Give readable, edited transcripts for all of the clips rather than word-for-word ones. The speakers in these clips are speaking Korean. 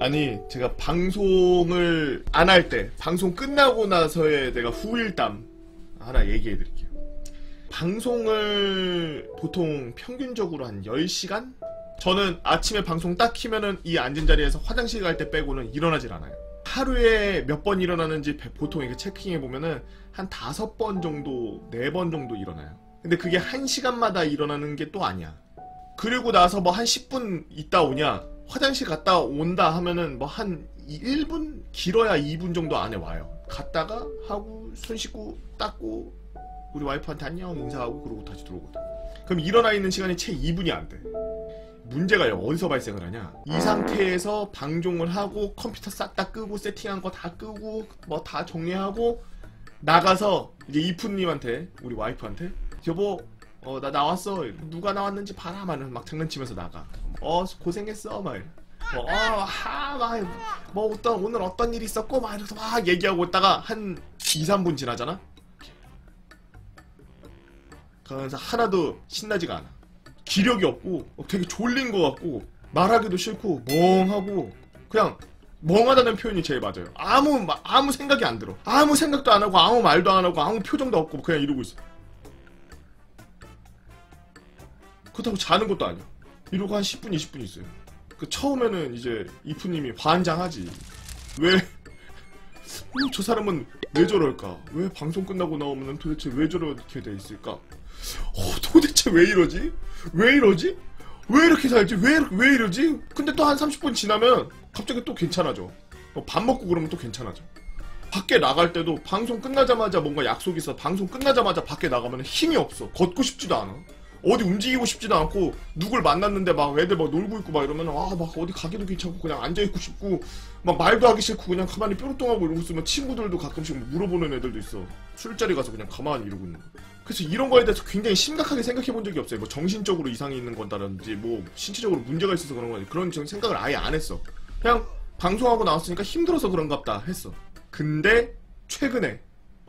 아니 제가 방송을 안 할 때 방송 끝나고 나서의 내가 후일담 하나 얘기해 드릴게요. 방송을 보통 평균적으로 한 10시간? 저는 아침에 방송 딱 키면은 이 앉은 자리에서 화장실 갈 때 빼고는 일어나질 않아요. 하루에 몇 번 일어나는지 보통 이렇게 체킹해 보면은 한 5번 정도 4번 정도 일어나요. 근데 그게 1시간마다 일어나는 게 또 아니야. 그리고 나서 뭐 한 10분 있다 오냐, 화장실 갔다 온다 하면은 뭐 한 1분 길어야 2분 정도 안에 와요. 갔다가 하고 손 씻고 닦고 우리 와이프한테 안녕 인사하고 그러고 다시 들어오거든. 그럼 일어나 있는 시간이 채 2분이 안 돼. 문제가 어디서 발생을 하냐, 이 상태에서 방종을 하고 컴퓨터 싹 다 끄고 세팅한 거 다 끄고 뭐 다 정리하고 나가서 이제 이프님한테, 우리 와이프한테, 여보 나 나왔어, 누가 나왔는지 봐라 막 장난치면서 나가. 고생했어 막 이래. 오늘 어떤 일이 있었고 막 이러면서 막 얘기하고 있다가 한 2-3분 지나잖아? 그러면서 하나도 신나지가 않아. 기력이 없고 되게 졸린 것 같고 말하기도 싫고 멍하고, 그냥 멍하다는 표현이 제일 맞아요. 아무 생각이 안 들어. 아무 생각도 안 하고 아무 말도 안 하고 아무 표정도 없고 그냥 이러고 있어. 그렇다고 자는 것도 아니야. 이러고 한 10분 20분 있어요. 그 처음에는 이제 이프님이 반장하지. 왜 저 사람은 왜 저럴까? 왜 방송 끝나고 나오면 도대체 왜 저렇게 돼 있을까? 도대체 왜 이러지? 왜 이러지? 왜 이렇게 살지? 왜 이러지? 근데 또 한 30분 지나면 갑자기 또 괜찮아져. 밥 먹고 그러면 또 괜찮아져. 밖에 나갈 때도 방송 끝나자마자 뭔가 약속이 있어. 방송 끝나자마자 밖에 나가면 힘이 없어. 걷고 싶지도 않아. 어디 움직이고 싶지도 않고, 누굴 만났는데 막 애들 막 놀고 있고 막 이러면 막 어디 가기도 귀찮고 그냥 앉아있고 싶고 막 말도 하기 싫고 그냥 가만히 뾰루뚱하고 이러고 있으면 친구들도 가끔씩 물어보는 애들도 있어. 술자리 가서 그냥 가만히 이러고 있는 거야. 그래서 이런 거에 대해서 굉장히 심각하게 생각해 본 적이 없어요. 뭐 정신적으로 이상이 있는 건다든지 뭐 신체적으로 문제가 있어서 그런 건지 그런 생각을 아예 안 했어. 그냥 방송하고 나왔으니까 힘들어서 그런갑다 했어. 근데 최근에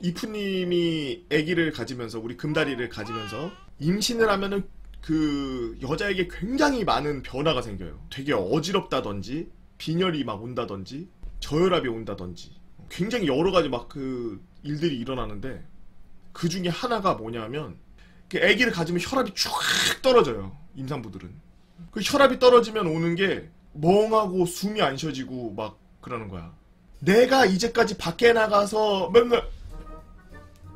이프님이 아기를 가지면서, 우리 금다리를 가지면서 임신을 하면은 그 여자에게 굉장히 많은 변화가 생겨요. 되게 어지럽다든지 빈혈이 막 온다든지 저혈압이 온다든지 굉장히 여러가지 막 그 일들이 일어나는데, 그 중에 하나가 뭐냐면 아기를 가지면 혈압이 쫙 떨어져요. 임산부들은 그 혈압이 떨어지면 오는 게 멍하고 숨이 안 쉬어지고 막 그러는 거야. 내가 이제까지 밖에 나가서 맨날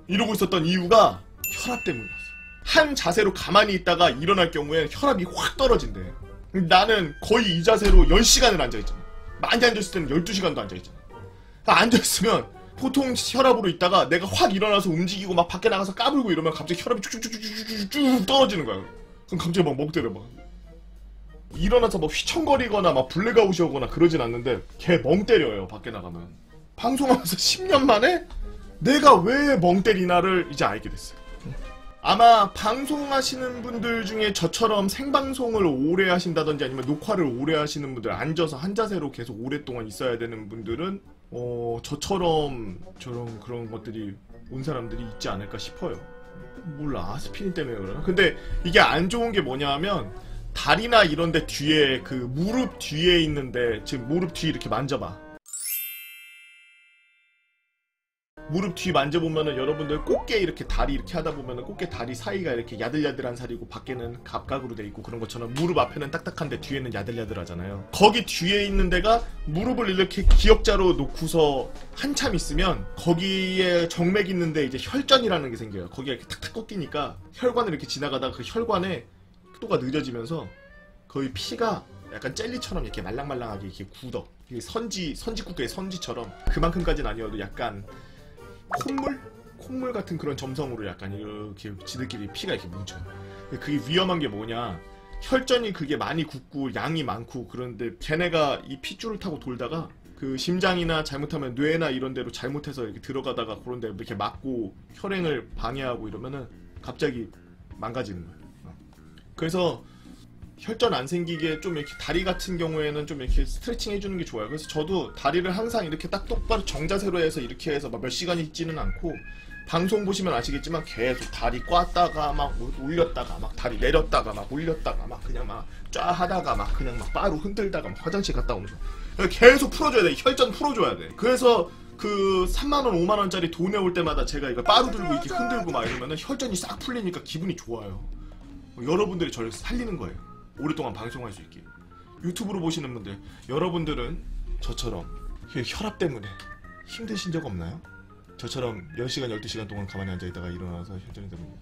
이러고 있었던 이유가 혈압 때문이었어. 한 자세로 가만히 있다가 일어날 경우엔 혈압이 확 떨어진대. 나는 거의 이 자세로 10시간을 앉아있잖아. 많이 앉아있을 때는 12시간도 앉아있잖아. 앉아있으면 보통 혈압으로 있다가 내가 확 일어나서 움직이고 막 밖에 나가서 까불고 이러면 갑자기 혈압이 쭉쭉쭉쭉쭉 떨어지는 거야. 그럼 갑자기 막 먹대려. 막 일어나서 막 휘청거리거나 막 블랙아웃이 오거나 그러진 않는데 걔 멍 때려요. 밖에 나가면. 방송하면서 10년 만에 내가 왜 멍 때리나를 이제 알게 됐어요. 아마 방송하시는 분들 중에 저처럼 생방송을 오래 하신다든지 아니면 녹화를 오래 하시는 분들, 앉아서 한 자세로 계속 오랫동안 있어야 되는 분들은 저처럼 그런 것들이 온 사람들이 있지 않을까 싶어요. 몰라, 아스피린 때문에 그러나? 근데 이게 안 좋은 게 뭐냐 하면 다리나 이런데 뒤에, 그 무릎 뒤에 있는데, 지금 무릎 뒤 이렇게 만져봐. 무릎 뒤 만져보면은 여러분들 꽃게 이렇게 다리 이렇게 하다보면은 꽃게 다리 사이가 이렇게 야들야들한 살이고 밖에는 갑각으로 돼있고 그런 것처럼 무릎 앞에는 딱딱한데 뒤에는 야들야들하잖아요. 거기 뒤에 있는 데가 무릎을 이렇게 기역자로 놓고서 한참 있으면 거기에 정맥이 있는데 이제 혈전이라는 게 생겨요. 거기가 이렇게 탁탁 꺾이니까 혈관을 이렇게 지나가다가 그 혈관의 속도가 늦어지면서 거의 피가 약간 젤리처럼 이렇게 말랑말랑하게 이렇게 굳어. 이게 선지국의 선지처럼, 그만큼까지는 아니어도 약간 콧물 같은 그런 점성으로 약간 이렇게 지들끼리 피가 이렇게 뭉쳐요. 그게 위험한 게 뭐냐, 혈전이 그게 많이 굳고 양이 많고 그런데 걔네가 이 핏줄을 타고 돌다가 그 심장이나 잘못하면 뇌나 이런 데로 잘못해서 이렇게 들어가다가 그런 데 이렇게 막고 혈행을 방해하고 이러면은 갑자기 망가지는 거예요. 그래서 혈전 안 생기게 좀 이렇게 다리 같은 경우에는 좀 이렇게 스트레칭 해주는 게 좋아요. 그래서 저도 다리를 항상 이렇게 딱 똑바로 정자세로 해서 이렇게 해서 막 몇 시간 있지는 않고, 방송 보시면 아시겠지만 계속 다리 꽈다가 막 올렸다가 막 다리 내렸다가 막 올렸다가 막 그냥 막 쫙 하다가 막 그냥 막 바로 흔들다가 막 화장실 갔다 오면서 계속 풀어줘야 돼. 혈전 풀어줘야 돼. 그래서 그 3만원 5만원짜리 돈 내올 때마다 제가 이거 빠루 들고 이렇게 흔들고 막 이러면은 혈전이 싹 풀리니까 기분이 좋아요. 여러분들이 저를 살리는 거예요. 오랫동안 방송할 수 있게. 유튜브로 보시는 분들, 여러분들은 저처럼 혈압 때문에 힘드신 적 없나요? 저처럼 10시간 12시간 동안 가만히 앉아있다가 일어나서 혈전이 되면